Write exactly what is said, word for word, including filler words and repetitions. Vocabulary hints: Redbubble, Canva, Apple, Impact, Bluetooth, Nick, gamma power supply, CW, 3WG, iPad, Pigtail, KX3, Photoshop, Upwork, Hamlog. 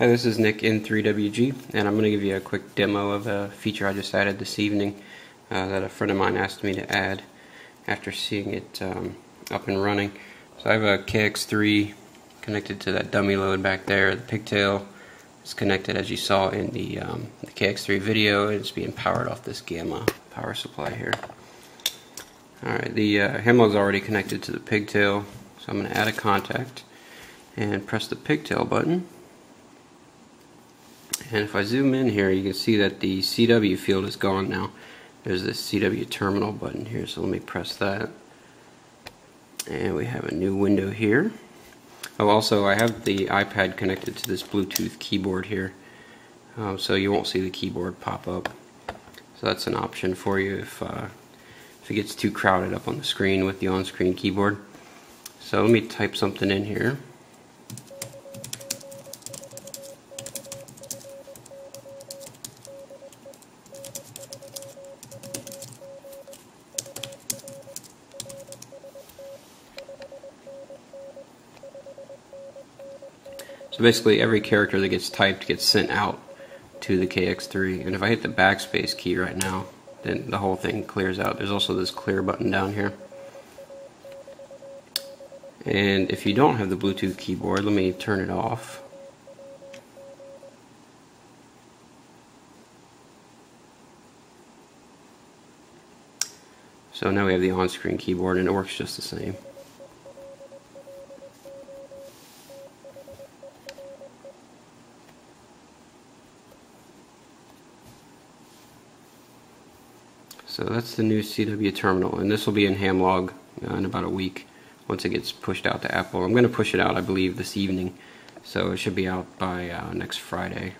Hi, this is Nick in three W G, and I'm going to give you a quick demo of a feature I just added this evening uh, that a friend of mine asked me to add after seeing it um, up and running. So I have a K X three connected to that dummy load back there. The Pigtail is connected, as you saw in the, um, the K X three video, and it's being powered off this Gamma power supply here. Alright, the uh, Hamlog is already connected to the Pigtail, so I'm going to add a contact and press the Pigtail button. And if I zoom in here, you can see that the C W field is gone now. There's this C W terminal button here, so let me press that. And we have a new window here. Oh, also, I have the iPad connected to this Bluetooth keyboard here, um, so you won't see the keyboard pop up. So that's an option for you if, uh, if it gets too crowded up on the screen with the on-screen keyboard. So let me type something in here. So basically every character that gets typed gets sent out to the K X three, and if I hit the backspace key right now, then the whole thing clears out. There's also this clear button down here. And if you don't have the Bluetooth keyboard, let me turn it off. So now we have the on-screen keyboard, and it works just the same. So that's the new C W terminal, and this will be in Hamlog uh, in about a week once it gets pushed out to Apple. I'm going to push it out, I believe, this evening, so it should be out by uh, next Friday.